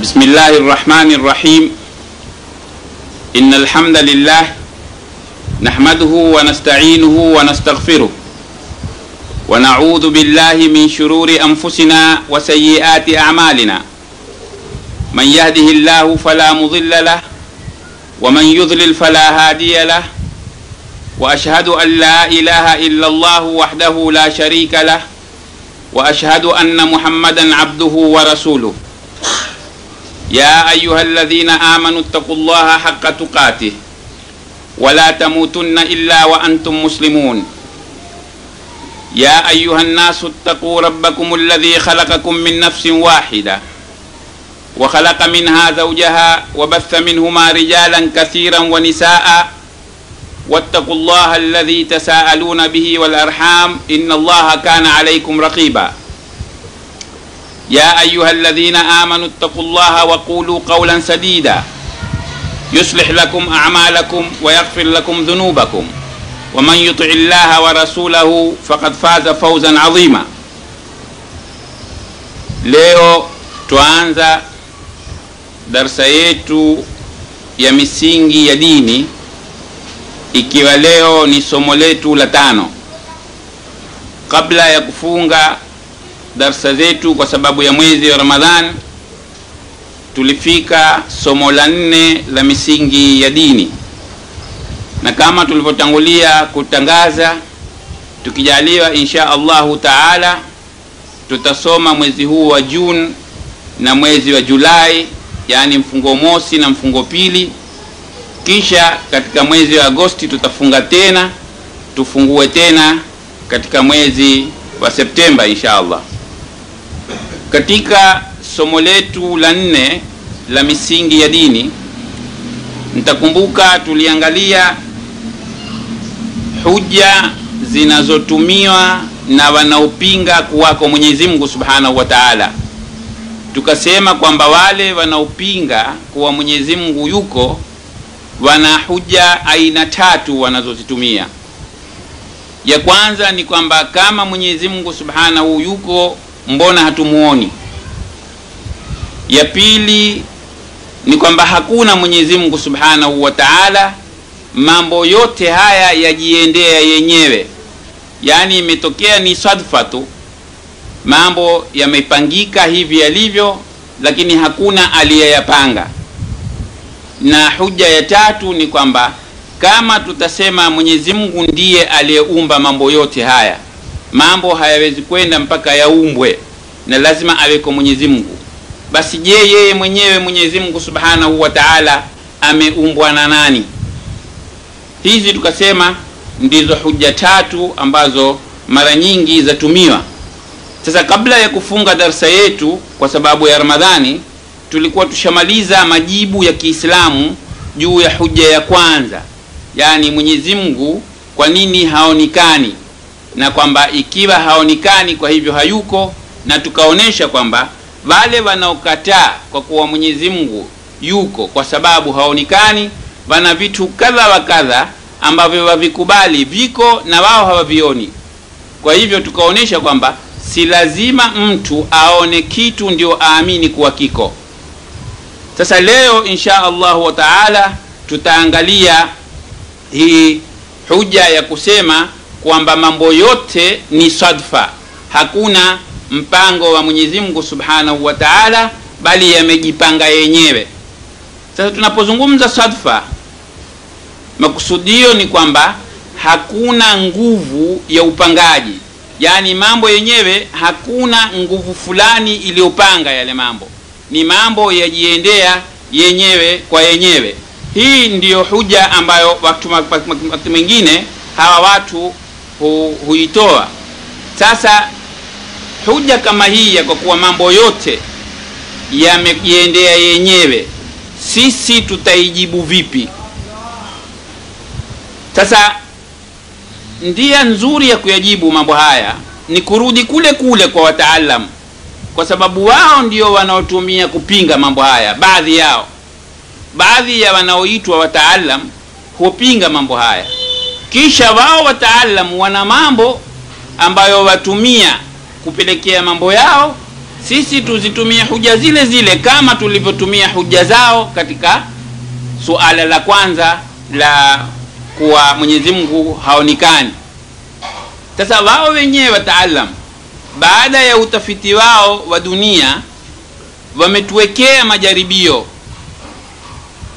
بسم الله الرحمن الرحيم إن الحمد لله نحمده ونستعينه ونستغفره ونعوذ بالله من شرور أنفسنا وسيئات أعمالنا من يهده الله فلا مضل له ومن يضلل فلا هادي له وأشهد أن لا إله إلا الله وحده لا شريك له وأشهد أن محمدا عبده ورسوله يا أيها الذين آمنوا اتقوا الله حق تقاته ولا تموتن إلا وأنتم مسلمون يا أيها الناس اتقوا ربكم الذي خلقكم من نفس واحدة وخلق منها زوجها وبث منهما رجالا كثيرا ونساء واتقوا الله الذي تساءلون به والأرحام إن الله كان عليكم رقيبا يا أيها الذين آمنوا اتقوا الله وقولوا قولا سديدا يصلح لكم أعمالكم ويغفر لكم ذنوبكم ومن يطع الله ورسوله فقد فاز فوزا عظيما. Leo tuanza darsa yetu ya misingi ya dini, ikiwa leo ni somo letu la 5 kabla ya kufunga darsa zetu kwa sababu ya mwezi wa Ramadhani. Tulifika somo la 4 la misingi ya dini, na kama tulivyotangulia kutangaza, tukijaliwa insha Allahu taala tutasoma mwezi huu wa Juni na mwezi wa Julai, yani mfungo mosi na mfungo pili. Kisha katika mwezi wa Agosti tutafunga tena, tufungue tena katika mwezi wa Septemba insha Allah. Katika somo letu la 4 la misingi ya dini, mtakumbuka tuliangalia hujja zinazotumiwa na wanaopinga kuwako Mwenyezi Mungu Subhanahu wa Ta'ala. Tukasema kwamba wale wanaopinga kuwa Mwenyezi Mungu yuko wana hujja aina 3 wanazozitumia. Ya kwanza ni kwamba kama Mwenyezi Mungu Subhanahu yuko, mbona hatumuoni? Ya pili ni kwamba hakuna Mwenyezi Mungu Subhanahu wa Ta'ala, mambo yote haya yajiendea yenyewe, yani imetokea ni sadfa tu, mambo yamepangika hivi yalivyo, lakini hakuna aliyeyapanga. Na hujja ya 3 ni kwamba kama tutasema Mwenyezi Mungu ndiye aliyeumba mambo yote haya, mambo hayawezi kwenda mpaka yaumbwe, na lazima aweko Mwenyezi Mungu. Basi je, yeye mwenyewe Mwenyezi Mungu Subhanahu wa Ta'ala ameumbwa na nani? Hizi tukasema ndizo hujja 3 ambazo mara nyingi zatumiwa. Sasa kabla ya kufunga darsa yetu kwa sababu ya Ramadhani, tulikuwa tushamaliza majibu ya Kiislamu juu ya hujja ya kwanza, yani Mwenyezi Mungu kwa nini haonekani, na kwamba ikiwa haonekani kwa hivyo hayuko. Na tukaonesha kwamba wale wanaokataa kwa kuwa Mwenyezi Mungu yuko kwa sababu haonekani wana vitu kadha wa kadha ambavyo wavikubali viko na wao hawavioni. Kwa hivyo tukaonesha kwamba si lazima mtu aone kitu ndio aamini kuwa kiko. Sasa leo insha Allah wa Ta'ala tutaangalia hii hujja ya kusema kwamba mambo yote ni sadfa, hakuna mpango wa Mwenyezi Mungu Subhanahu wa Ta'ala, bali yamejipanga yenyewe. Sasa tunapozungumza sadfa, makusudio ni kwamba hakuna nguvu ya upangaji, yani mambo yenyewe hakuna nguvu fulani iliyopanga yale mambo, ni mambo yajiendea yenyewe kwa yenyewe. Hii ndiyo hujja ambayo wakati mwingine hawa watu huitoa. Sasa hujja kama hii ya kwa kuwa mambo yote yamejiendea yenyewe, sisi tutaijibu vipi? Sasa ndia nzuri ya kuyajibu mambo haya ni kurudi kule kule kwa wataalamu, kwa sababu wao ndio wanaotumia kupinga mambo haya. Baadhi yao, baadhi ya wanaoitwa wataalamu hupinga mambo haya, kisha wao wataalamu wana mambo ambayo watumia kupelekea mambo yao. sisi tuzitumie huja zile zile kama tulivyotumia huja zao katika suala la kwanza la kuwa Mwenyezi Mungu haonekani. Sasa wao wenyewe wataalam baada ya utafiti wao wa dunia wametuwekea majaribio,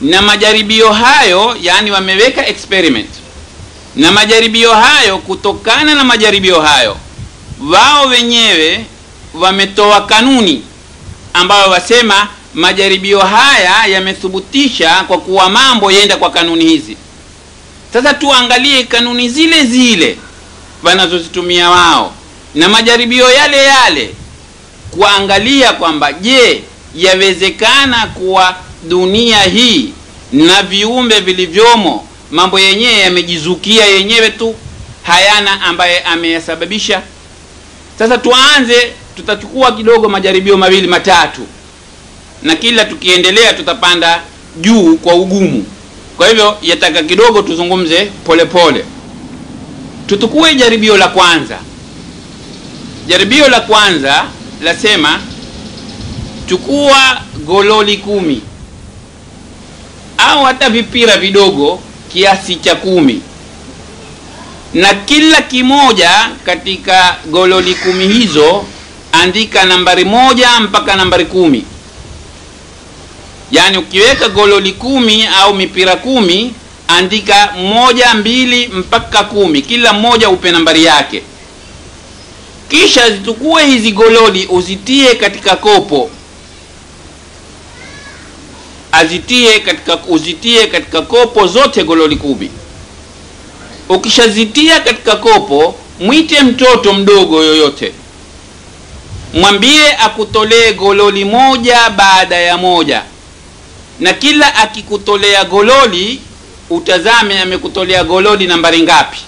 na majaribio hayo yani wameweka experiment, na majaribio hayo, kutokana na majaribio hayo wao wenyewe wametoa kanuni ambayo wasema majaribio haya yamethibitisha kwa kuwa mambo yenda kwa kanuni hizi. Sasa tuangalie kanuni zile zile wanazozitumia wao na majaribio yale yale, kuangalia kwamba je, yawezekana kuwa dunia hii na viumbe vilivyomo mambo yenyewe yamejizukia yenyewe tu, hayana ambaye ameyasababisha. Sasa tuanze, tutachukua kidogo majaribio mawili matatu, na kila tukiendelea tutapanda juu kwa ugumu. Kwa hivyo yataka kidogo tuzungumze polepole. Tutukue jaribio la kwanza. Jaribio la kwanza lasema, chukua gololi 10 au hata vipira vidogo kiasi cha 10, na kila kimoja katika gololi 10 hizo andika nambari 1 mpaka nambari 10. Yani ukiweka gololi 10 au mipira 10 andika 1, 2 mpaka 10, kila mmoja upe nambari yake. Kisha zitukue hizi gololi uzitie katika kopo, uzitie katika kopo zote gololi 10. Ukishazitia katika kopo, mwite mtoto mdogo yoyote, mwambie akutolee gololi 1 baada ya 1, na kila akikutolea gololi utazame amekutolea gololi nambari ngapi.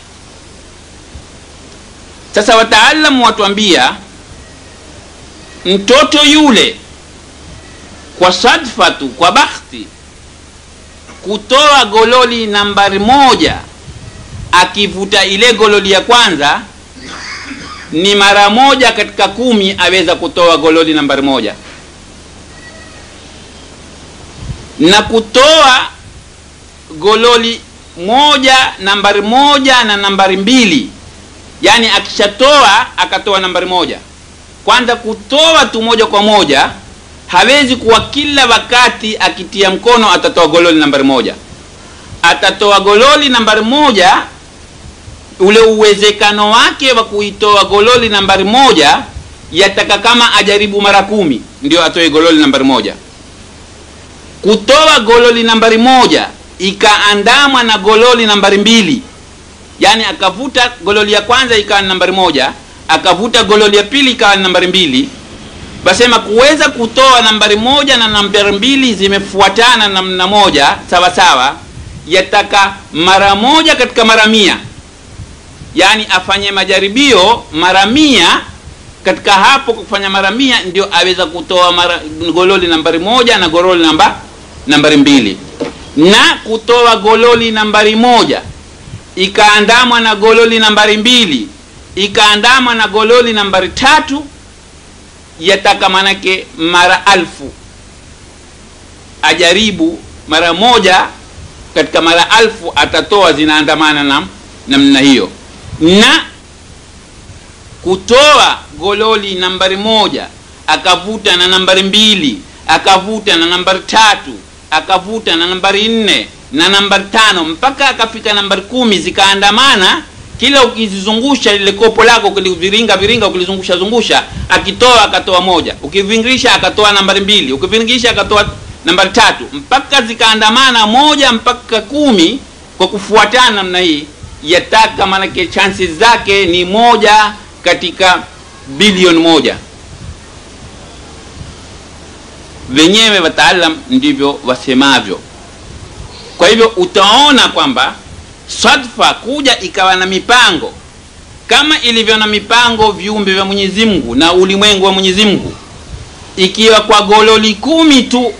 Sasa wataalamu watuambia mtoto yule kwa sadfa tu, kwa bahati, kutoa gololi nambari 1 akivuta ile gololi ya kwanza ni mara 1 katika 10 aweza kutoa gololi nambari 1, na kutoa gololi 1 nambari 1 na nambari 2, yani akishatoa akatoa nambari 1 kwanza, kutoa tu 1 kwa 1 hawezi kuwa kila wakati akitia mkono atatoa gololi nambari 1. Atatoa gololi nambari 1, ule uwezekano wake wa kuitoa gololi nambari 1 yataka kama ajaribu mara 10 ndio atoe gololi nambari 1. Kutoa gololi nambari 1 ikaandamwa na gololi nambari 2, yani akavuta gololi ya kwanza ikawa nambari 1, akavuta gololi ya pili ikawa nambari 2. Basema kuweza kutoa nambari 1 na nambari 2 zimefuatana namna 1 sawa sawa yataka mara 1 katika mara 100, yani afanye majaribio mara 100. Katika hapo kufanya mara 100 ndio aweza kutoa gololi nambari 1 na gololi nambari 2. Na kutoa gololi nambari 1 ikaandamwa na gololi nambari 2 ikaandamwa na gololi nambari 3 yataka manake mara 1000 ajaribu mara 1 katika mara 1000 atatoa zinaandamana na namna hiyo. Na kutoa gololi nambari 1 akavuta na nambari 2 akavuta na nambari 3 akavuta na nambari 4 na nambari 5 mpaka akafika nambari 10 zikaandamana, kila ukizizungusha lile kopo lako kuliviringa ukilizungusha akitoa akatoa 1, ukivingirisha akatoa nambari 2, ukivingirisha akatoa nambari 3 mpaka zikaandamana 1 mpaka 10 kwa kufuatana namna hii yataka manake chances zake ni 1 katika bilioni 1. Wenyewe wataalam ndivyo wasemavyo. Kwa hivyo utaona kwamba sadfa kuja ikawa na mipango kama ilivyo na mipango viumbe vya Mwenyezi Mungu na ulimwengu wa Mwenyezi Mungu. Ikiwa kwa gololi 10 tu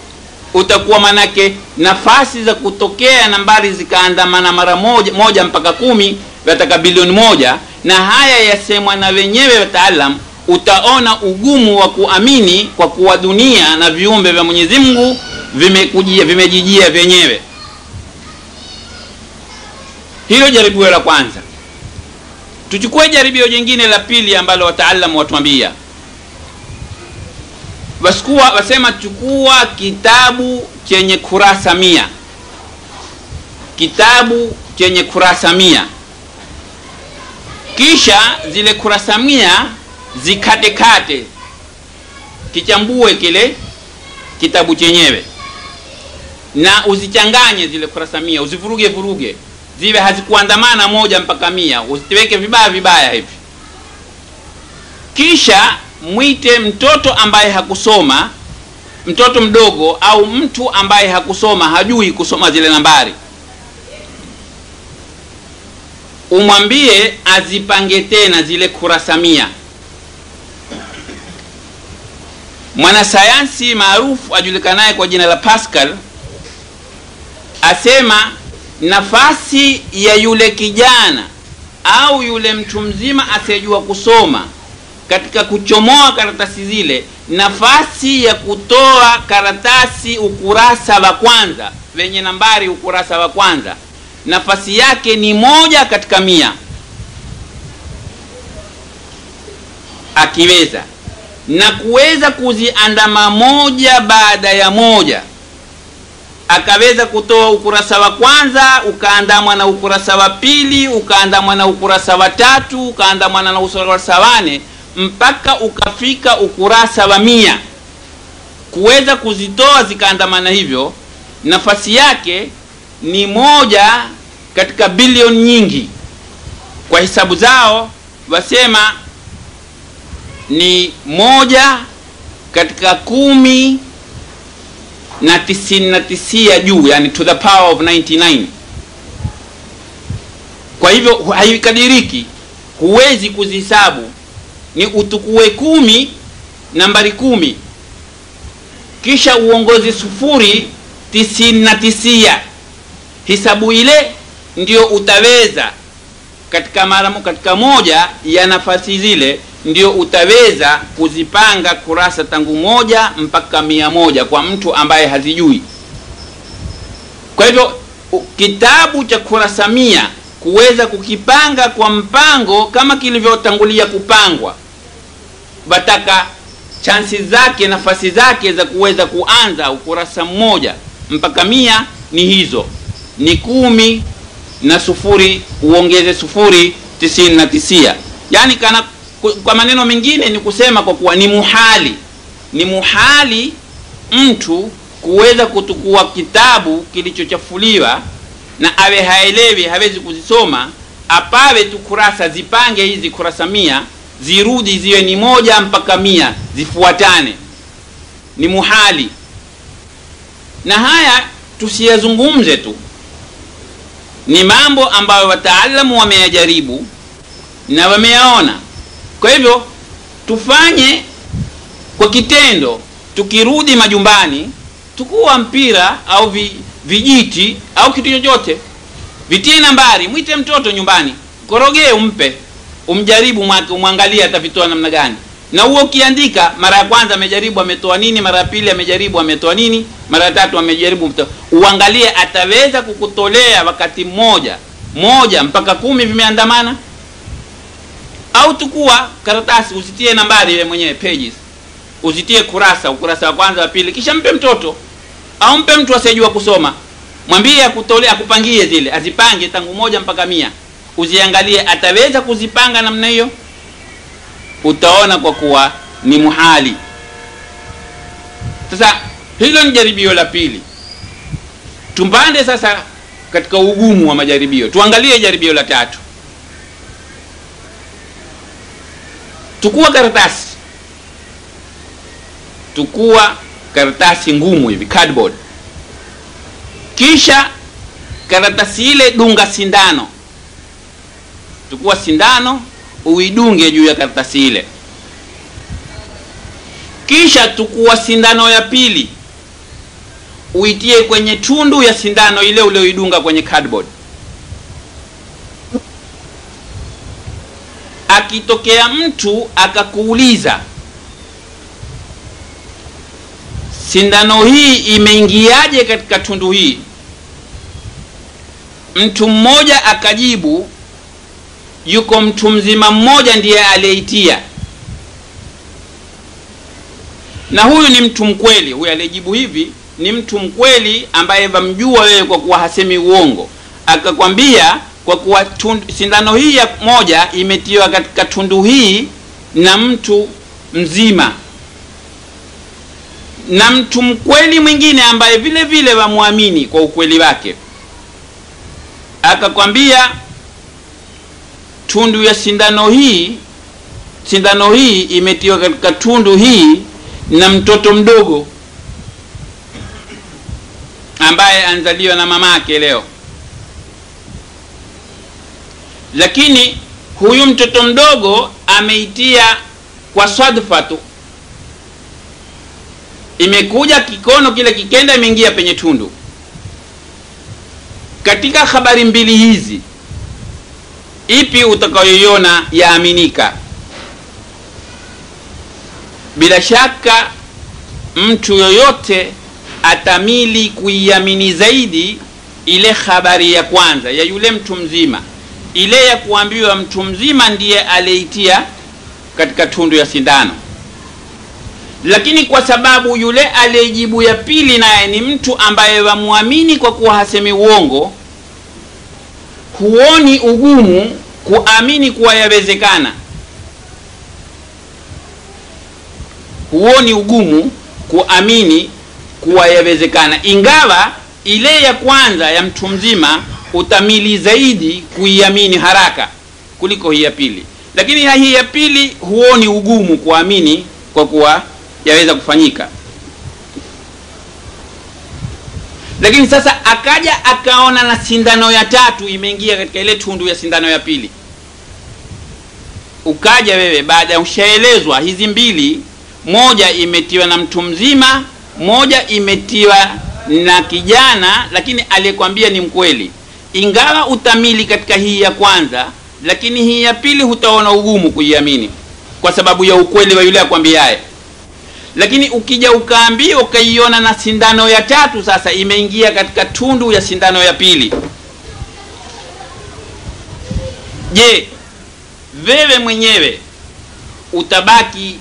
utakuwa manake nafasi za kutokea nambari zikaandamana mara 1 mpaka 10 yataka bilioni 1, na haya yasemwa na wenyewe wataalam utaona ugumu wa kuamini kwa kuwa dunia na viumbe vya Mwenyezi Mungu vimekujia, vimejijia vyenyewe. Hilo jaribio la kwanza. Tuchukue jaribio jingine la pili ambalo wataalamu watuambia. Wasema chukua kitabu chenye kurasa 100. Kitabu chenye kurasa 100. Kisha zile kurasa 100 zikatekate. Kichambue kile kitabu chenyewe. Na uzichanganye zile kurasa 100, uzivuruge vuruge. Ziwe hazikuandamana moja mpaka 100, usiweke vibaya vibaya hivi. Kisha mwite mtoto ambaye hakusoma, mtoto mdogo au mtu ambaye hakusoma, hajui kusoma zile nambari. Umwambie azipange tena zile kurasa 100. Mwanasayansi maarufu ajulikanaye kwa jina la Pascal asema nafasi ya yule kijana au yule mtu mzima asiyejua kusoma katika kuchomoa karatasi zile, nafasi ya kutoa karatasi ukurasa wa kwanza wenye nambari ukurasa wa kwanza, nafasi yake ni 1 katika 100 akiweza, na kuweza kuziandama 1 baada ya 1. Akaweza kutoa ukurasa wa kwanza, ukaandamwa na ukurasa wa pili, ukaandamwa na ukurasa wa 3, ukaandamwa na ukurasa wa 4, mpaka ukafika ukurasa wa 100. Kuweza kuzitoa zikaandamana hivyo, nafasi yake ni 1 katika bilioni nyingi. Kwa hisabu zao wasema ni 1 katika 10 na 99 juu, yani to the power of 99. Kwa hivyo haikadiriki, huwezi kuzihisabu. Ni utukue 10, nambari 10, kisha uongozi 0, 99. Hisabu ile ndio utaweza katika katika 1 ya nafasi zile, ndio utaweza kuzipanga kurasa tangu 1 mpaka 100 kwa mtu ambaye hazijui. Kwa hivyo kitabu cha kurasa 100 kuweza kukipanga kwa mpango kama kilivyotangulia kupangwa. Bataka chansi zake, nafasi zake za kuweza kuanza ukurasa 1 mpaka 100 ni hizo, ni 10 na 0 uongeze 0, 99. Yani kana kwa maneno mengine ni kusema kwa kuwa ni muhali mtu kuweza kutukua kitabu kilichochafuliwa na awe haelewi, hawezi kuzisoma, apawe tu kurasa, zipange hizi kurasa 100, zirudi ziwe ni 1 mpaka 100, zifuatane. Ni muhali. Na haya tusiyazungumze tu, ni mambo ambayo wataalamu wameyajaribu na wameyaona. Kwa hivyo tufanye kwa kitendo, tukirudi majumbani tukua mpira au vijiti au kitu chochote, vitie nambari, mwite mtoto nyumbani, korogee, umpe, umjaribu, umwangalie atavitoa namna gani. Na huo ukiandika, mara ya kwanza amejaribu ametoa nini, mara ya pili amejaribu ametoa nini, mara ya tatu amejaribu, uangalie ataweza kukutolea wakati mmoja, 1 mpaka 10 vimeandamana. Au tukua karatasi, usitie nambari ile mwenyewe, pages, usitie kurasa, ukurasa wa kwanza, wa pili, kisha mpe mtoto au mpe mtu asiyejua kusoma. Mwambie akutolea, akupangie zile, azipange tangu 1 mpaka 100, uziangalie ataweza kuzipanga namna hiyo. Utaona kwa kuwa ni muhali. Sasa hilo ni jaribio la pili. Tumbande sasa katika ugumu wa majaribio, tuangalie jaribio la tatu. Tukua karatasi ngumu hivi, cardboard. Kisha karatasi ile dunga sindano. Tukua sindano uidunge juu ya karatasi ile. Kisha tukua sindano ya pili uitie kwenye tundu ya sindano ile ulioidunga kwenye cardboard. akitokea mtu akakuuliza sindano hii imeingiaje katika tundu hii, mtu mmoja akajibu yuko mtu mzima mmoja ndiye aleitia, na huyu ni mtu mkweli. Huyu alijibu hivi ni mtu mkweli ambaye vamjua wewe kwa kuwa hasemi uongo. Akakwambia kwa kuwa sindano hii ya moja imetiwa katika tundu hii na mtu mzima, na mtu mkweli mwingine ambaye vile vile wamuamini kwa ukweli wake akakwambia tundu ya sindano hii imetiwa katika tundu hii na mtoto mdogo ambaye anzaliwa na mamake leo. Lakini huyu mtoto mdogo ameitia kwa sadfa tu, imekuja kikono kile kikenda imeingia penye tundu. Katika habari mbili hizi ipi utakayoiona yaaminika? Bila shaka mtu yoyote atamili kuiamini zaidi ile habari ya kwanza ya yule mtu mzima, ile ya kuambiwa mtu mzima ndiye aleitia katika tundu ya sindano. Lakini kwa sababu yule aliyejibu ya pili naye ni mtu ambaye wamuamini kwa kuwa hasemi uongo, huoni ugumu kuamini kuwa yawezekana. Huoni ugumu kuamini kuwa yawezekana, ingawa ile ya kwanza ya mtu mzima utamili zaidi kuiamini haraka kuliko hii ya pili. Lakini hii ya pili huoni ugumu kuamini kwa kuwa yaweza kufanyika. Lakini sasa akaja akaona na sindano ya tatu imeingia katika ile tundu ya sindano ya pili. Ukaja wewe baada ushaelezwa hizi mbili, moja imetiwa na mtu mzima, moja imetiwa na kijana lakini aliyekwambia ni mkweli. Ingawa utamili katika hii ya kwanza, lakini hii ya pili hutaona ugumu kuiamini kwa sababu ya ukweli wa yule akwambiaye. Lakini ukija ukaambiwa ukaiona na sindano ya tatu sasa imeingia katika tundu ya sindano ya pili, je, wewe mwenyewe utabaki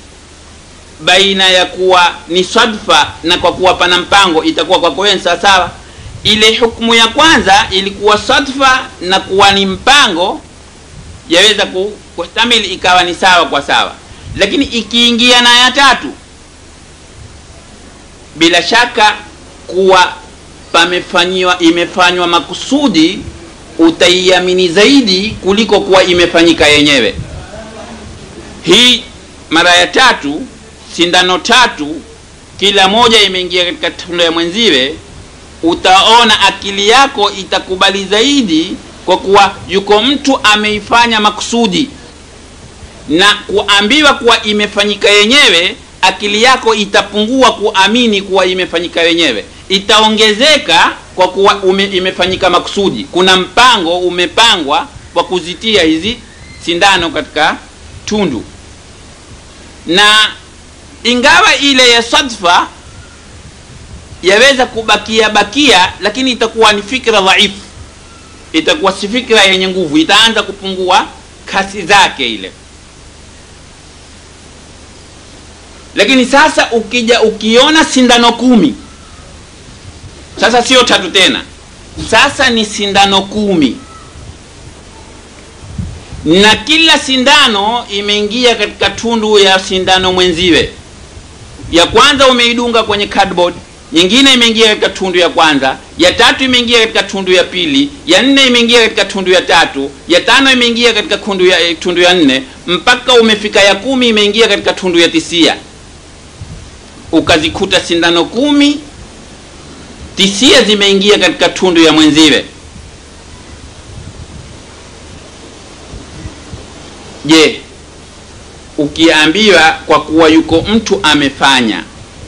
baina ya kuwa ni sadfa na kwa kuwa pana mpango? Itakuwa kwa kwenu sawa. Ile hukumu ya kwanza ilikuwa sadfa na kuwa ni mpango, yaweza kustamili ikawa ni sawa kwa sawa. Lakini ikiingia na ya tatu, bila shaka kuwa imefanywa makusudi, utaiamini zaidi kuliko kuwa imefanyika yenyewe. Hii mara ya tatu, sindano tatu, kila moja imeingia katika tundu ya mwenziwe, utaona akili yako itakubali zaidi kwa kuwa yuko mtu ameifanya makusudi, na kuambiwa kuwa imefanyika yenyewe akili yako itapungua kuamini kuwa imefanyika yenyewe, itaongezeka kwa kuwa imefanyika makusudi. Kuna mpango umepangwa kwa kuzitia hizi sindano katika tundu. Na ingawa ile ya sadfa yaweza kubakia, lakini itakuwa ni fikra dhaifu, itakuwa si fikra yenye nguvu, itaanza kupungua kasi zake ile. Lakini sasa ukija ukiona sindano 10, sasa sio tatu tena, sasa ni sindano 10, na kila sindano imeingia katika tundu ya sindano mwenziwe. Ya kwanza umeidunga kwenye cardboard, nyingine imeingia katika tundu ya kwanza, ya tatu imeingia katika tundu ya pili, ya nne imeingia katika tundu ya tatu, ya tano imeingia katika tundu ya nne, mpaka umefika ya 10 imeingia katika tundu ya 9. Ukazikuta sindano 10, 9 zimeingia katika tundu ya mwenziwe. Je, ukiambiwa kwa kuwa yuko mtu amefanya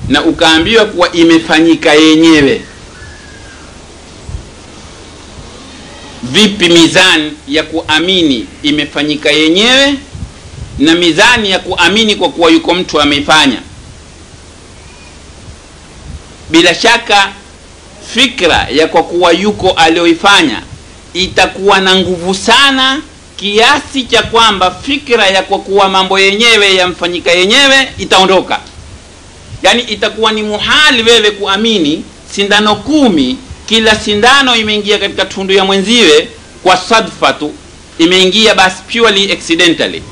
na ukaambiwa kuwa imefanyika yenyewe, vipi mizani ya kuamini imefanyika yenyewe na mizani ya kuamini kwa kuwa yuko mtu ameifanya. Bila shaka fikra ya kwa kuwa yuko alioifanya itakuwa na nguvu sana kiasi cha kwamba fikra ya kwa kuwa mambo yenyewe yamfanyika yenyewe itaondoka. Yani itakuwa ni muhali wewe kuamini sindano 10, kila sindano imeingia katika tundu ya mwenziwe kwa sadfa tu, imeingia basi purely accidentally.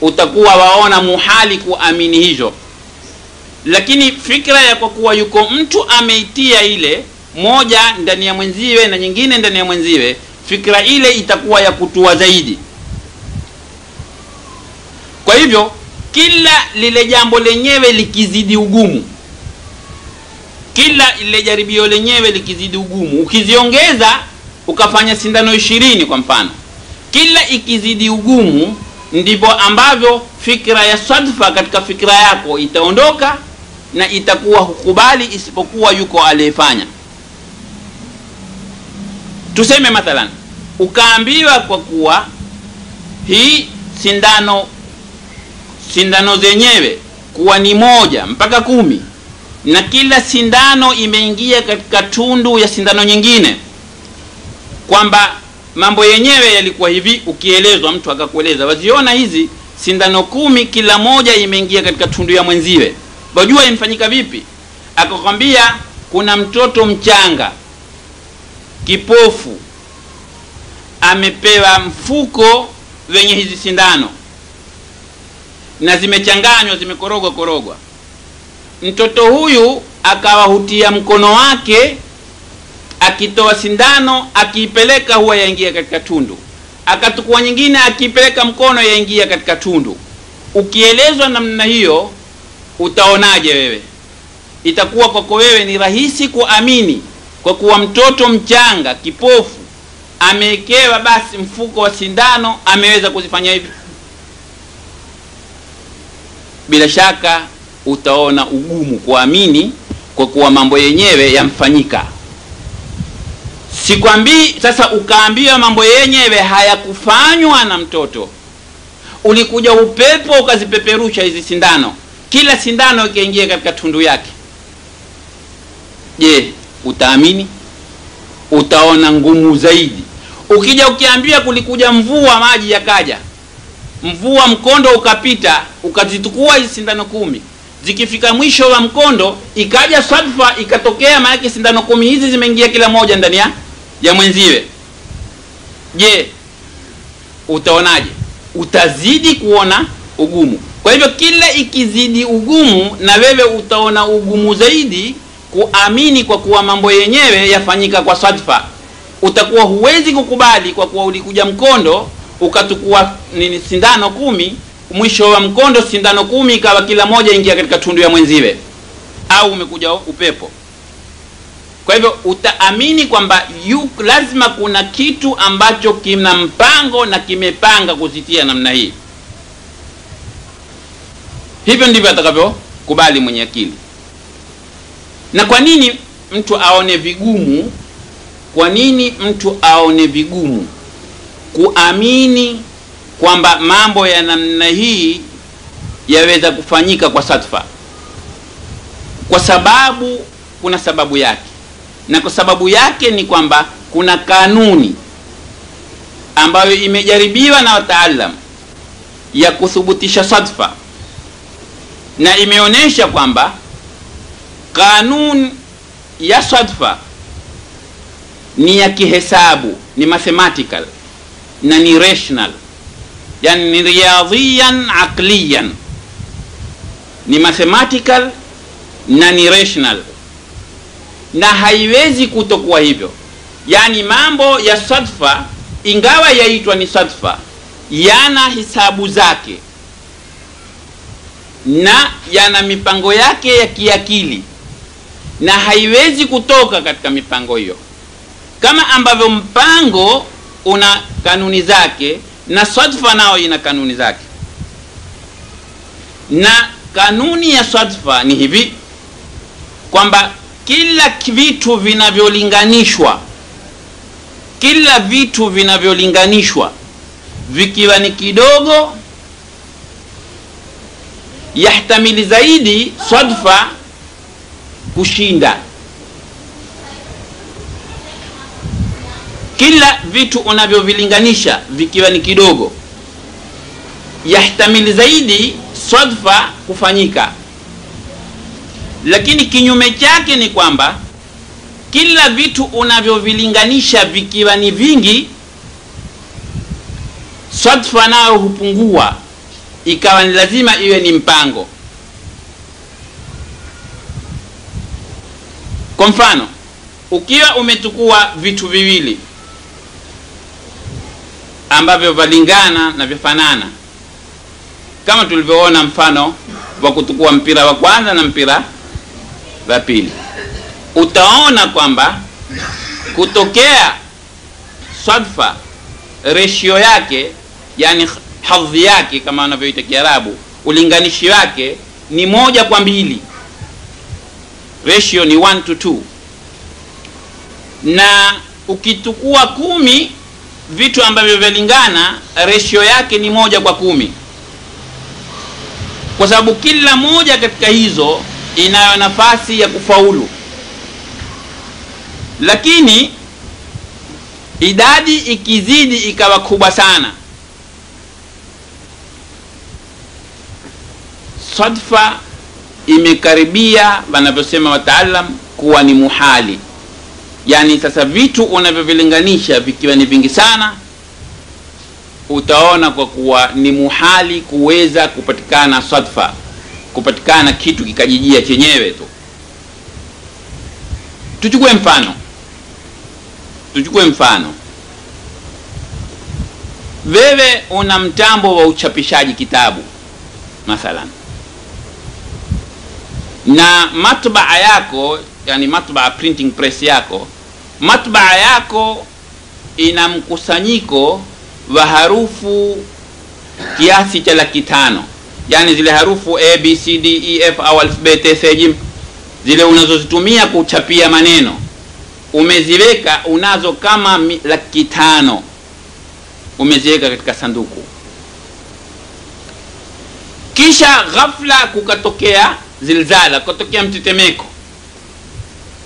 Utakuwa waona muhali kuamini hizo. Lakini fikra ya kwa kuwa yuko mtu ameitia ile moja ndani ya mwenziwe na nyingine ndani ya mwenziwe, fikra ile itakuwa ya kutua zaidi. Kwa hivyo kila lile jambo lenyewe likizidi ugumu, kila lile jaribio lenyewe likizidi ugumu, ukiziongeza ukafanya sindano 20 kwa mfano, kila ikizidi ugumu ndipo ambavyo fikra ya sadfa katika fikra yako itaondoka na itakuwa hukubali isipokuwa yuko aliyefanya. Tuseme mathalan ukaambiwa kwa kuwa hii sindano zenyewe kuwa ni 1 mpaka 10, na kila sindano imeingia katika tundu ya sindano nyingine, kwamba mambo yenyewe yalikuwa hivi. Ukielezwa, mtu akakueleza waziona hizi sindano 10 kila moja imeingia katika tundu ya mwenziwe, wajua imfanyika vipi? Akakwambia kuna mtoto mchanga kipofu amepewa mfuko wenye hizi sindano na zimechanganywa zimekorogwa. Mtoto huyu akawa hutia mkono wake akitoa sindano, akiipeleka huwa yaingia katika tundu, akatukua nyingine akiipeleka mkono yaingia katika tundu. Ukielezwa namna hiyo utaonaje wewe? Itakuwa kwako wewe ni rahisi kuamini kwa kuwa mtoto mchanga kipofu amewekewa basi mfuko wa sindano ameweza kuzifanya hivi. Bila shaka utaona ugumu kuamini kwa kuwa mambo yenyewe yamfanyika. Sikwambii sasa ukaambiwa mambo yenyewe hayakufanywa na mtoto, ulikuja upepo ukazipeperusha hizi sindano, kila sindano ikaingia katika tundu yake. Je, utaamini? Utaona ngumu zaidi. Ukija ukiambiwa kulikuja mvua, maji yakaja, mvua mkondo ukapita ukazitukua hizi sindano 10, zikifika mwisho wa mkondo ikaja sadfa ikatokea, maana sindano 10 hizi zimeingia kila moja ndani ya mwenziwe. Je, utaonaje? Utazidi kuona ugumu. Kwa hivyo kila ikizidi ugumu na wewe utaona ugumu zaidi kuamini kwa kuwa mambo yenyewe yafanyika kwa sadfa. Utakuwa huwezi kukubali kwa kuwa ulikuja mkondo ukatukua nini sindano 10, mwisho wa mkondo sindano 10 ikawa kila moja ingia katika tundu ya mwenziwe, au umekuja upepo. Kwa hivyo utaamini kwamba lazima kuna kitu ambacho kina mpango na kimepanga kuzitia namna hii. Hivyo ndivyo atakavyo kubali mwenye akili. Na kwa nini mtu aone vigumu? Kwa nini mtu aone vigumu kuamini kwamba mambo ya namna hii yaweza kufanyika kwa sadfa? Kwa sababu kuna sababu yake, na kwa sababu yake ni kwamba kuna kanuni ambayo imejaribiwa na wataalam ya kuthubutisha sadfa, na imeonesha kwamba kanuni ya sadfa ni ya kihesabu, ni mathematical na ni rational, yani ni riyadhiyan aqliyan, ni mathematical na ni rational, na haiwezi kutokuwa hivyo. Yani mambo ya sadfa, ingawa yaitwa ni sadfa, yana hisabu zake na yana mipango yake ya kiakili, na haiwezi kutoka katika mipango hiyo. Kama ambavyo mpango una kanuni zake, na sadfa nao ina kanuni zake. Na kanuni ya sadfa ni hivi kwamba kila vitu vinavyolinganishwa, kila vitu vinavyolinganishwa vikiwa ni kidogo yahtamili zaidi sadfa kushinda. Kila vitu unavyovilinganisha vikiwa ni kidogo, yahtamili zaidi sadfa kufanyika. Lakini kinyume chake ni kwamba kila vitu unavyovilinganisha vikiwa ni vingi, sadfa nao hupungua, ikawa ni lazima iwe ni mpango. Kwa mfano, ukiwa umechukua vitu viwili ambavyo valingana na vifanana, kama tulivyoona mfano wa kutukua mpira wa kwanza na mpira wa pili, utaona kwamba kutokea sadfa ratio yake, yani hadhi yake kama wanavyoita Kiarabu, ulinganishi wake ni 1:2. Ratio ni 1:2. Na ukitukua 10 vitu ambavyo vilingana, ratio yake ni 1:10. Kwa sababu kila moja katika hizo inayo nafasi ya kufaulu. Lakini idadi ikizidi ikawa kubwa sana, sadfa imekaribia wanavyosema wataalam kuwa ni muhali. Yani sasa vitu unavyovilinganisha vikiwa ni vingi sana, utaona kwa kuwa ni muhali kuweza kupatikana sadfa, kupatikana kitu kikajijia chenyewe tu. Tuchukue mfano. Wewe una mtambo wa uchapishaji kitabu mathalan, na matbaa yako, yani matbaa printing press yako, matbaa yako ina mkusanyiko wa harufu kiasi cha 500, yani zile harufu A, B, C, D, E, F au alfabeti sejim zile unazozitumia kuchapia maneno, umeziweka, unazo kama 500, umeziweka katika sanduku. Kisha ghafla kukatokea zilzala, kutokea mtetemeko,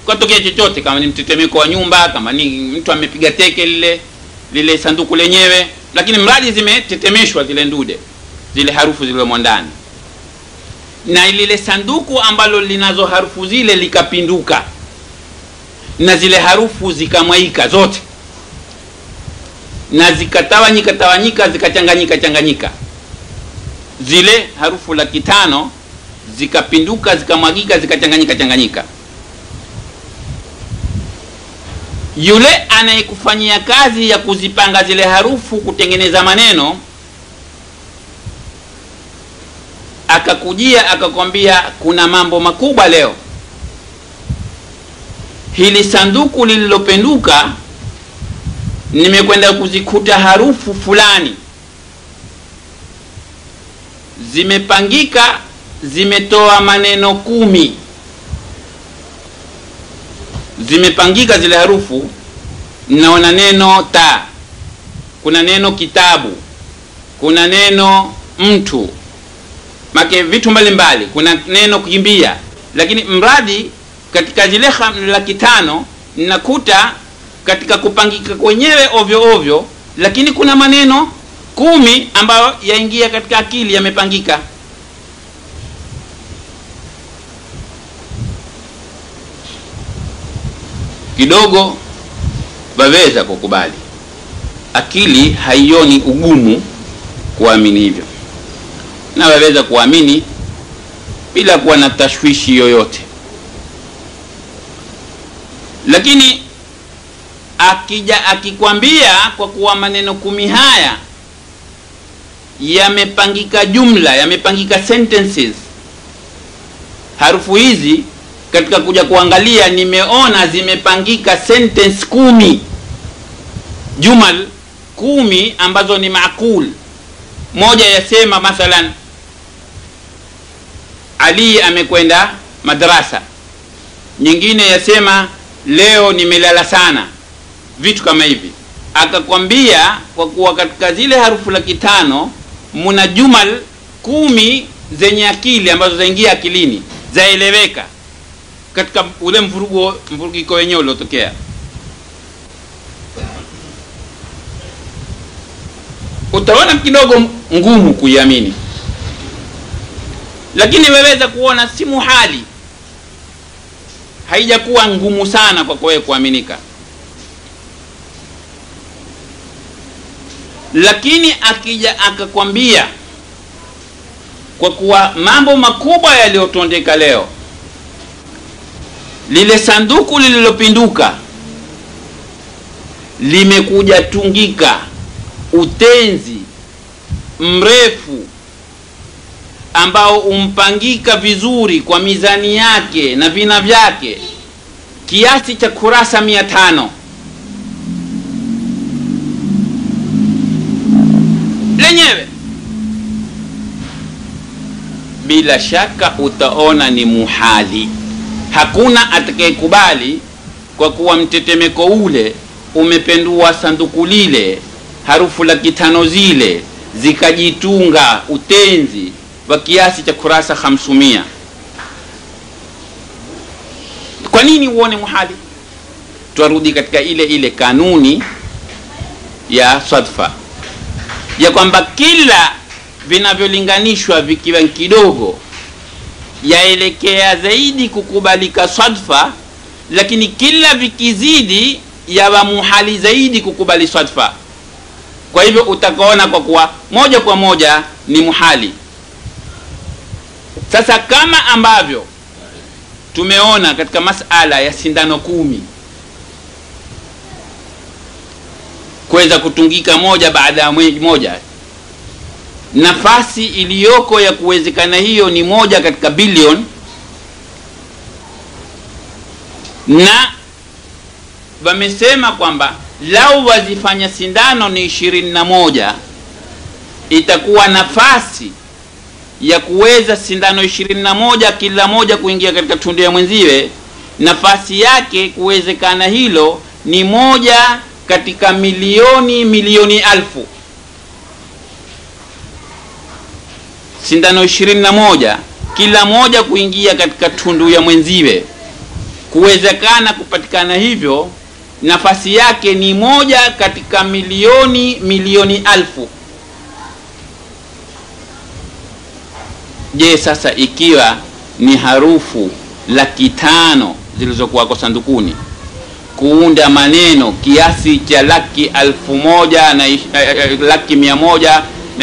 kutokea chochote, kama ni mtetemeko wa nyumba, kama ni mtu amepiga teke lile sanduku lenyewe, lakini mradi zimetetemeshwa zile ndude, zile harufu zile mwandani, na lile sanduku ambalo linazo harufu zile likapinduka na zile harufu zikamwaika zote, na zikatawanyika, zikachanganyika. Zile harufu 500 zikapinduka, zikamwagika, zikachanganyika. Yule anayekufanyia kazi ya kuzipanga zile harufu kutengeneza maneno akakujia akakwambia, kuna mambo makubwa leo. Hili sanduku lililopenduka nimekwenda kuzikuta harufu fulani, zimepangika, zimetoa maneno 10. Zimepangika zile harufu, naona neno ta, kuna neno kitabu, kuna neno mtu, make vitu mbalimbali, kuna neno kukimbia. Lakini mradi katika zile 500 nakuta katika kupangika kwenyewe ovyo, lakini kuna maneno 10 ambayo yaingia katika akili, yamepangika. Kidogo waweza kukubali, akili haioni ugumu kuamini hivyo, na waweza kuamini bila kuwa na tashwishi yoyote. Lakini akija akikwambia kwa kuwa maneno 10 haya yamepangika jumla, yamepangika sentences, harufu hizi katika kuja kuangalia nimeona zimepangika sentence 10, jumal 10 ambazo ni maakul. Moja yasema mathalan, Ali amekwenda madrasa, nyingine yasema leo nimelala sana, vitu kama hivi. Akakwambia kwa kuwa katika zile harufu 500 muna jumal 10 zenye akili ambazo zaingia akilini, zaeleweka katika ule mvurugiko wenyewe uliotokea. Utaona kidogo ngumu kuiamini, lakini weweza kuona si muhali, haijakuwa ngumu sana kwa wewe kuaminika. Lakini akija akakwambia kwa kuwa mambo makubwa yaliyotendeka leo, lile sanduku lililopinduka limekuja tungika utenzi mrefu ambao umpangika vizuri kwa mizani yake na vina vyake, kiasi cha kurasa 500, lenyewe bila shaka utaona ni muhali. Hakuna atakayekubali kwa kuwa mtetemeko ule umependua sanduku lile, harufu la kitano zile zikajitunga utenzi wa kiasi cha kurasa 500. Kwa nini uone muhali? Tuarudi katika ile kanuni ya sadfa, ya kwamba kila vinavyolinganishwa vikiwa kidogo yaelekea zaidi kukubalika sadfa, lakini kila vikizidi yawa muhali zaidi kukubali sadfa. Kwa hivyo utakaona kwa kuwa moja kwa moja ni muhali. Sasa kama ambavyo tumeona katika masala ya sindano 10 kuweza kutungika moja baada ya moja, nafasi iliyoko ya kuwezekana hiyo ni 1/billion, na wamesema kwamba lau wazifanya sindano ni 21, itakuwa nafasi ya kuweza sindano 21 kila moja kuingia katika tundu ya mwenziwe, nafasi yake kuwezekana hilo ni 1/milioni elfu. Sindano 21 kila moja kuingia katika tundu ya mwenziwe, kuwezekana kupatikana hivyo nafasi yake ni 1/milioni elfu. Je, sasa ikiwa ni harufu 500 zilizokuwa kwa sandukuni kuunda maneno kiasi cha 125,000,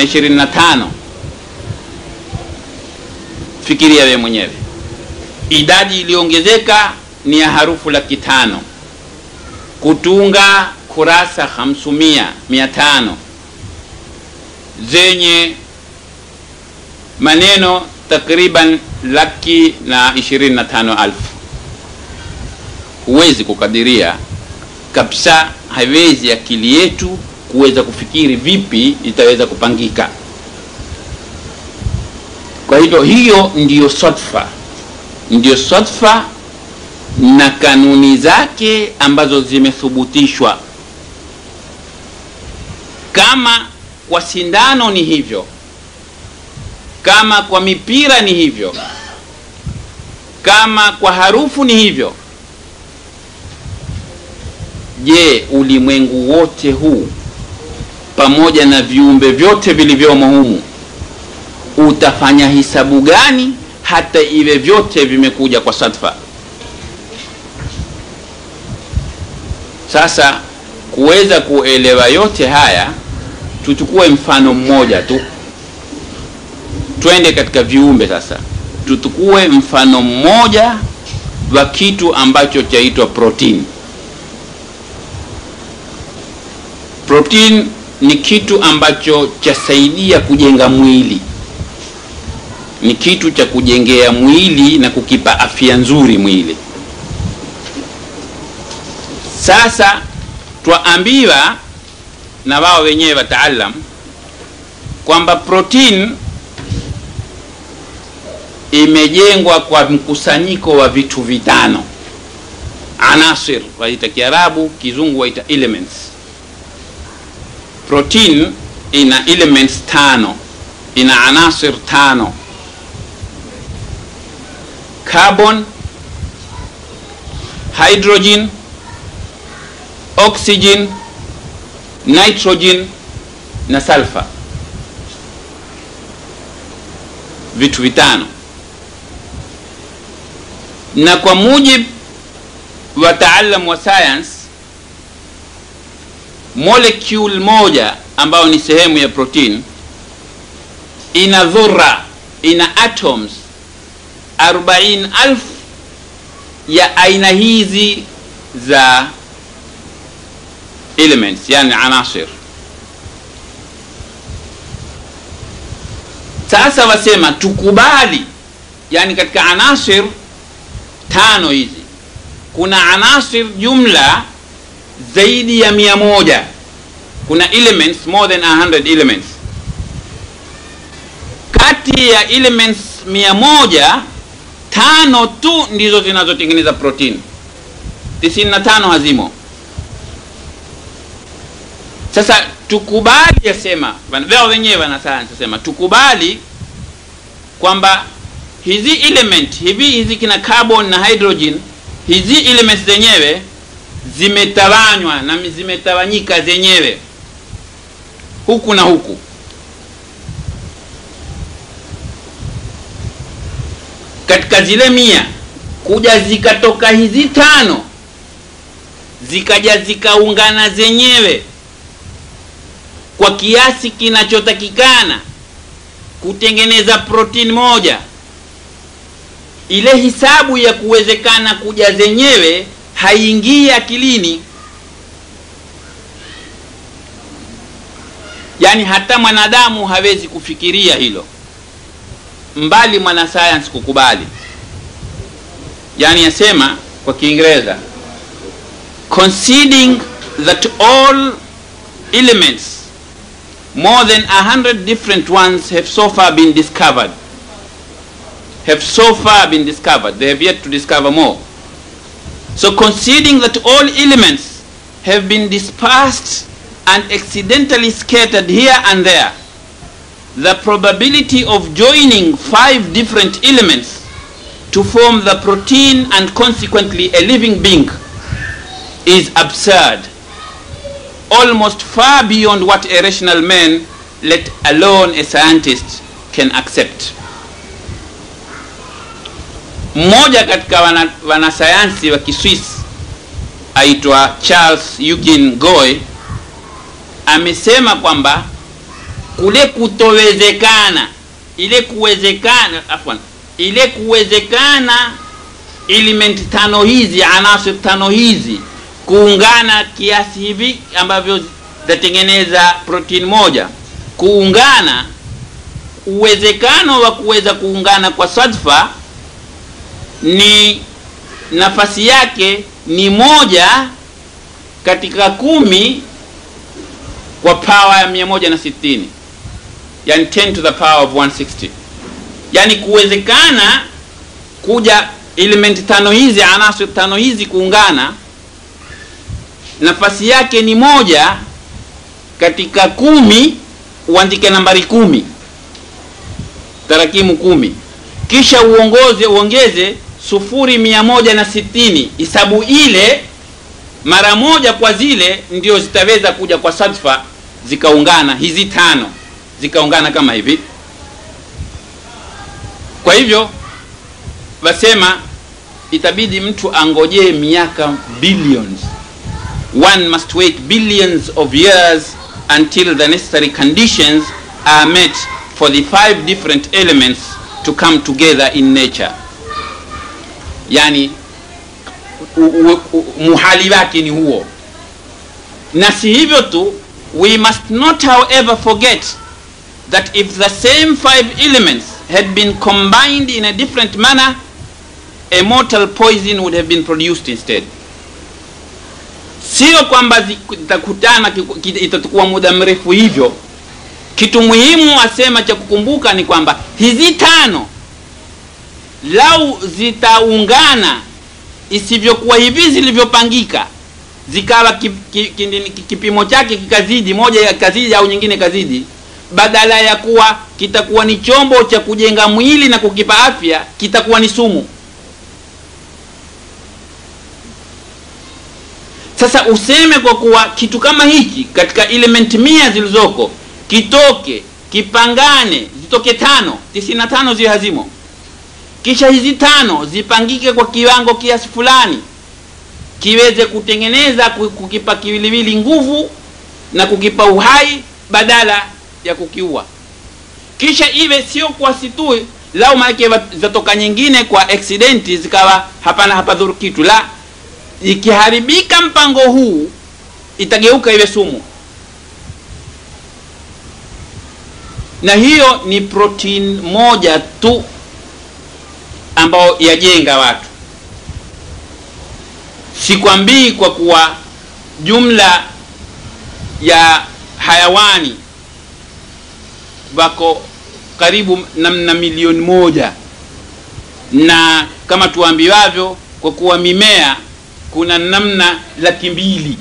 fikiria wewe mwenyewe. Idadi iliongezeka ni ya harufu 500 kutunga kurasa 500 zenye maneno takriban 125,000. Huwezi kukadiria kabisa, haiwezi akili yetu kuweza kufikiri vipi itaweza kupangika. Kwa hivyo hiyo ndiyo sadfa, ndiyo sadfa na kanuni zake ambazo zimethubutishwa. Kama kwa sindano ni hivyo, kama kwa mipira ni hivyo, kama kwa harufu ni hivyo, je, ulimwengu wote huu pamoja na viumbe vyote vilivyomo humu utafanya hisabu gani hata iwe vyote vimekuja kwa sadfa? Sasa kuweza kuelewa yote haya, tuchukue mfano mmoja tu. Tuende katika viumbe sasa. Tutukue mfano mmoja wa kitu ambacho chaitwa protein. Protein ni kitu ambacho chasaidia kujenga mwili, ni kitu cha kujengea mwili na kukipa afya nzuri mwili. Sasa tuambiwa na wao wenyewe wataalam kwamba protein imejengwa kwa mkusanyiko wa vitu 5, anasir waita Kiarabu, Kizungu waita elements. Protein ina elements 5, ina anasir 5. carbon, hydrogen, oxygen, nitrogen na sulfur. Vitu vitano. Na kwa mujibu wa taalamu wa science, molecule moja ambayo ni sehemu ya protein ina dhurra, ina atoms 40,000 ya aina hizi za elements, yani anasir. Sasa wasema tukubali, yani katika anasir tano hizi kuna anasir jumla zaidi ya 100. Kuna elements more than 100 elements. Kati ya elements 100, 5 tu ndizo zinazotengeneza protein. 95 hazimo. Sasa tukubali, yasema wao wenyewe wanasayansi sema tukubali kwamba hizi element hizi kina carbon na hydrogen, hizi elements zenyewe zimetawanywa na zimetawanyika zenyewe huku na huku. Katika zile 100 kuja zikatoka hizi 5, zikaja zikaungana zenyewe kwa kiasi kinachotakikana kutengeneza protein moja. Ile hisabu ya kuwezekana kuja zenyewe haingii akilini. Yani hata mwanadamu hawezi kufikiria hilo, mbali mwana science kukubali. Yani yasema kwa Kiingereza, considering that all elements more than 100 different ones have so far been discovered. They have yet to discover more. So considering that all elements have been dispersed and accidentally scattered here and there, the probability of joining 5 different elements to form the protein and consequently a living being is absurd, almost far beyond what a rational man, let alone a scientist, can accept. Mmoja katika wanasayansi wa Kiswisi aitwa Charles Eugene Goy amesema kwamba kule kutowezekana, ile kuwezekana element 5 hizi, anasib 5 hizi kuungana kiasi hivi ambavyo zatengeneza protein moja. Kuungana, uwezekano wa kuweza kuungana kwa sadfa ni nafasi yake ni 1/10 kwa power ya 160, yani 10⁻⁴. Yani kuwezekana kuja element 5 hizi, anasib 5 hizi kuungana, nafasi yake ni 1/10. Uandike nambari 10, tarakimu 10, kisha uongeze 0.160. Hisabu ile mara moja kwa zile ndio zitaweza kuja kwa sadfa zikaungana, hizi 5 zikaungana kama hivi. Kwa hivyo wasema itabidi mtu angojee miaka billions. One must wait billions of years until the necessary conditions are met for the 5 different elements to come together in nature. Yani muhali wake ni huo. Na si hivyo tu, we must not however forget that if the same 5 elements had been combined in a different manner, a mortal poison would have been produced instead. Sio kwamba zitakutana itatukua muda mrefu hivyo. Kitu muhimu asema cha kukumbuka ni kwamba hizi 5 lau zitaungana isivyokuwa hivi zilivyopangika, zikawa kipimo chake kikazidi, moja ya kazidi au nyingine kazidi, badala ya kuwa kitakuwa ni chombo cha kujenga mwili na kukipa afya, kitakuwa ni sumu. Sasa useme kwa kuwa kitu kama hiki katika element 100 zilizoko kitoke, kipangane, zitoke 5, 95 zihazimo. Kisha hizi 5 zipangike kwa kiwango kiasi fulani kiweze kutengeneza, kukipa kiwiliwili nguvu na kukipa uhai badala ya kukiua. Kisha iwe sio kwa situi lao maake zatoka nyingine kwa accidenti zikawa hapana hapadhuru kitu la. Ikiharibika mpango huu itageuka iwe sumu, na hiyo ni protein moja tu ambao yajenga watu. Sikwambii kwa kuwa jumla ya hayawani wako karibu na milioni moja, na kama tuambiwavyo kwa kuwa mimea kuna namna 200,000,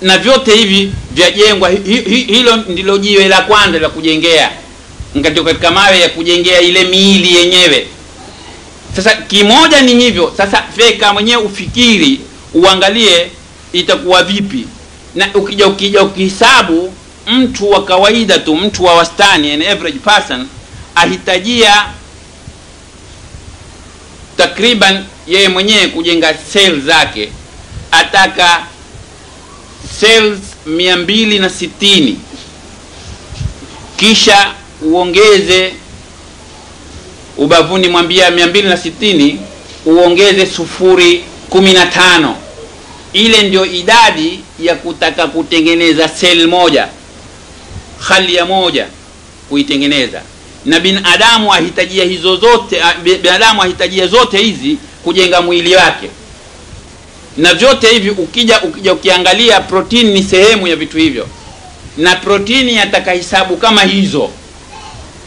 na vyote hivi vyajengwa. Hilo ndilo jiwe la kwanza la kujengea katika mawe ya kujengea ile miili yenyewe. Sasa kimoja ni hivyo. Sasa feka mwenyewe ufikiri, uangalie itakuwa vipi. Na ukija ukihesabu, mtu wa kawaida tu, mtu wa wastani, an average person, ahitajia takriban yeye mwenyewe kujenga cells zake ataka cells 260. Kisha uongeze ubavuni, mwambia 260 uongeze 0.15. Ile ndio idadi ya kutaka kutengeneza cell moja, khalia moja kuitengeneza. Na binadamu ahitajia hizo zote, binadamu ahitajia zote hizi kujenga mwili wake. Na vyote hivi ukija ukiangalia, protein ni sehemu ya vitu hivyo, na protein yatakahesabu kama hizo.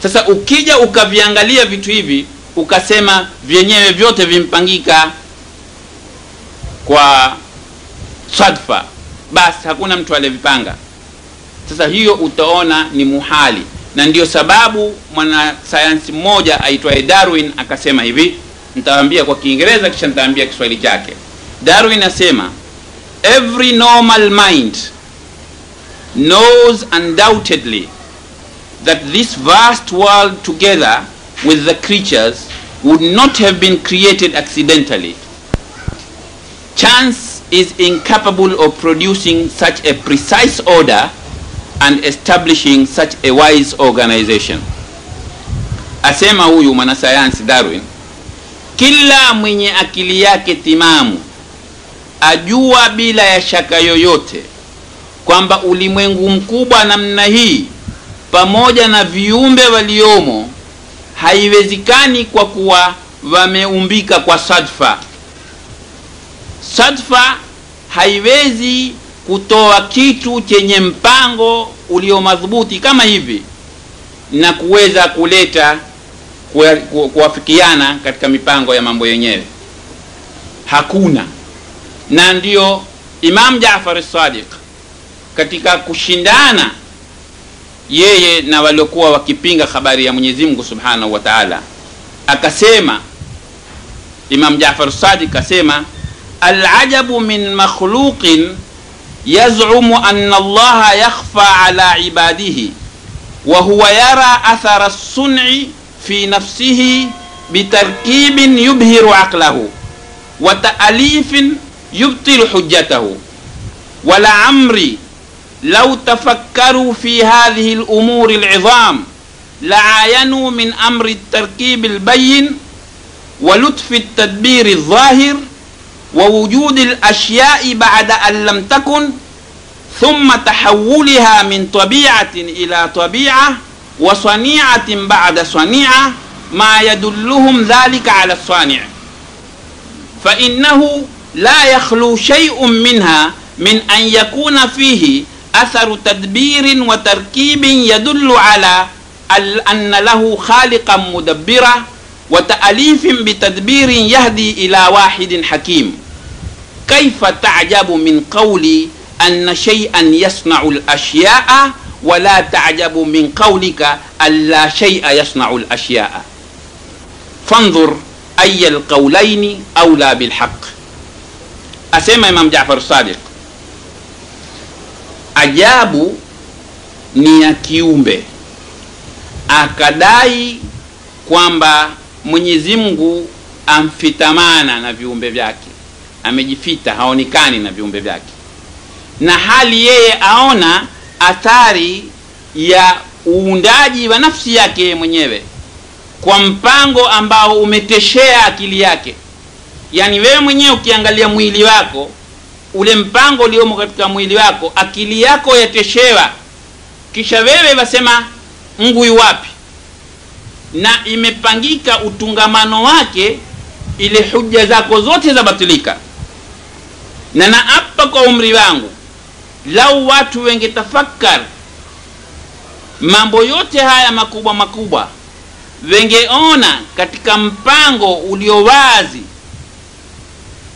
Sasa ukija ukaviangalia vitu hivi ukasema vyenyewe vyote vimpangika kwa sadfa, basi hakuna mtu aliyevipanga. Sasa hiyo utaona ni muhali, na ndio sababu mwanasayansi mmoja aitwaye Darwin akasema hivi. Nitawaambia kwa Kiingereza kisha nitawaambia Kiswahili chake. Darwin asema, every normal mind knows undoubtedly that this vast world together with the creatures would not have been created accidentally. Chance is incapable of producing such a precise order and establishing such a wise organization. Asema huyu mwanasayansi Darwin, kila mwenye akili yake timamu ajua bila ya shaka yoyote kwamba ulimwengu mkubwa namna hii pamoja na viumbe waliomo haiwezekani kwa kuwa wameumbika kwa sadfa. Sadfa haiwezi kutoa kitu chenye mpango uliomadhubuti kama hivi na kuweza kuleta kuafikiana katika mipango ya mambo yenyewe. Hakuna. Na ndio Imam Jaafar as-Sadiq katika kushindana yeye na waliokuwa wakipinga habari ya Mwenyezi Mungu Subhanahu wa Ta'ala akasema, Imam Jaafar as-Sadiq akasema, al-ajabu min makhluqin yaz'umu anna Allah yakhfa ala ibadihi wa huwa yara athara as-sun'i fi nafsihi bitarkibin yubhiru aqlahu wa ta'alifin yubtilu hujjatahu. Wala amri law tafakkaru fi hadhihi al-umuri al-'idham la'ayanu min amri at-tarkib al-bayn wa lutfi at-tadbir adh-dhahir wa wujud al-ashya'i ba'da an lam takun thumma tahawulaha min tabi'atin ila tabi'ah wa sani'atin ba'da sani'ah ma yadulluhum dhalika 'ala as-sani'. Fa innahu la yakhlu shay'un minha min an yakuna fihi atharu tadbirin wa tarkibin yadullu 'ala anna lahu khaliqan mudabbira wa ta'alifin bitadbirin yahdi ila wahidin hakim. Kayfa ta'jabu min qawli anna shay'an yasna'u al-ashya'a wala ta'jabu min qawlika alla shay'a yasna'u al-ashya'a. Fanzur ayya al-qawlaini awla bil haqq. Asema Imam Jaafar as-Sadiq, ajabu ni ya kiumbe. Akadai kwamba Mwenyezi Mungu amfitamana na viumbe vyake, amejifita, haonekani na viumbe vyake, na hali yeye aona athari ya uundaji wa nafsi yake mwenyewe kwa mpango ambao umeteshea akili yake. Yani wewe mwenyewe ukiangalia mwili wako, ule mpango uliomo katika mwili wako, akili yako yateshewa, kisha wewe wasema Mungu yu wapi, na imepangika utungamano wake, ile hujja zako zote zabatilika. Na naapa kwa umri wangu, lau watu wengi tafakari mambo yote haya makubwa makubwa, wengeona katika mpango ulio wazi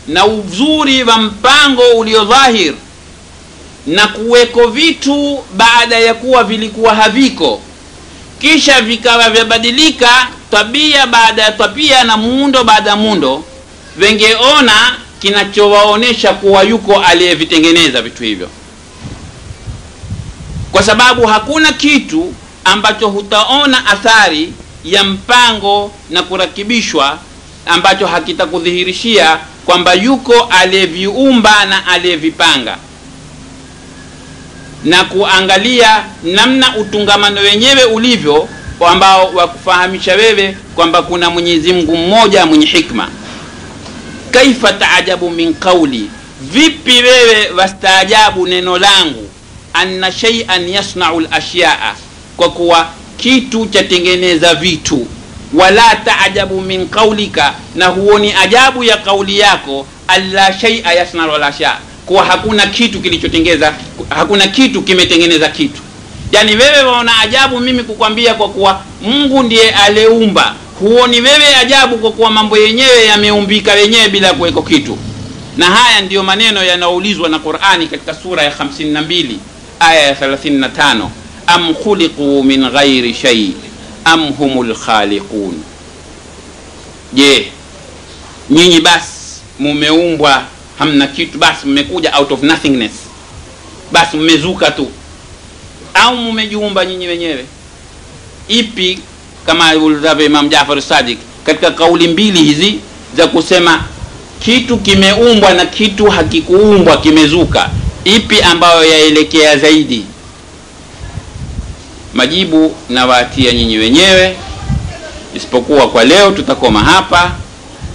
na uzuri wa mpango ulio dhahir, na kuweko vitu baada ya kuwa vilikuwa haviko, kisha vikawa vyabadilika tabia baada ya tabia na muundo baada ya muundo, wengeona kinachowaonesha kuwa yuko aliyevitengeneza vitu hivyo. Kwa sababu hakuna kitu ambacho hutaona athari ya mpango na kurakibishwa ambacho hakitakudhihirishia kwamba yuko aliyeviumba na aliyevipanga, na kuangalia namna utungamano wenyewe ulivyo, ambao wakufahamisha wewe kwamba kuna Mwenyezi Mungu mmoja mwenye hikma. Kaifa taajabu min kauli, vipi wewe wastaajabu neno langu, anna shay'an yasna'u al-ashya'a, kwa kuwa kitu chatengeneza vitu. Wala taajabu min kaulika, na huoni ajabu ya kauli yako, alla shay'a yasna'u al-ashya'a, kwa hakuna kitu kilichotengeza, hakuna kitu kimetengeneza kitu. Yani wewe waona ajabu mimi kukwambia kwa kuwa Mungu ndiye aliumba, huoni wewe ajabu kwa kuwa mambo yenyewe yameumbika wenyewe bila kuweko kitu. Na haya ndiyo maneno yanaulizwa na Qur'ani katika sura ya 52 aya ya 35, am khuliqu min ghairi shay am humul khaliqun, je, nyinyi basi mumeumbwa hamna kitu, basi mmekuja out of nothingness, basi mmezuka tu, au mmejiumba nyinyi wenyewe? Ipi kama alivyosema Imam Jafar Sadiq katika kauli mbili hizi za kusema kitu kimeumbwa na kitu hakikuumbwa kimezuka, ipi ambayo yaelekea zaidi? Majibu na waatia nyinyi wenyewe, isipokuwa kwa leo tutakoma hapa.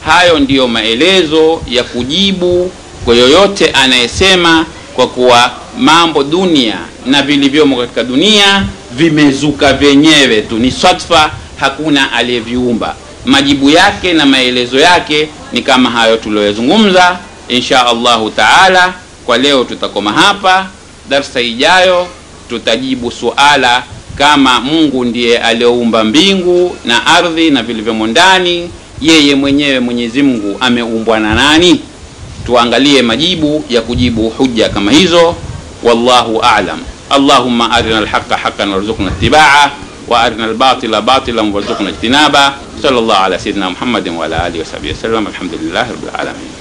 Hayo ndiyo maelezo ya kujibu kwa yoyote anayesema kwa kuwa mambo dunia na vilivyomo katika dunia vimezuka vyenyewe tu, ni satfa, hakuna aliyeviumba. Majibu yake na maelezo yake ni kama hayo tuliyozungumza. Insha Allahu taala kwa leo tutakoma hapa. Darsa ijayo tutajibu suala kama Mungu ndiye aliyeumba mbingu na ardhi na vilivyomo ndani, yeye mwenyewe Mwenyezi Mungu ameumbwa na nani? Tuangalie majibu ya kujibu hujja kama hizo. Wallahu a'lam. Allahumma arina al-haqqa haqqan warzuqna ittiba'a wa arina al-batila batilan warzuqna ijtinaba. Sallallahu ala sayyidina Muhammadin wa ala alihi wa sahbihi wasallam. Alhamdulillahi rabbil alamin.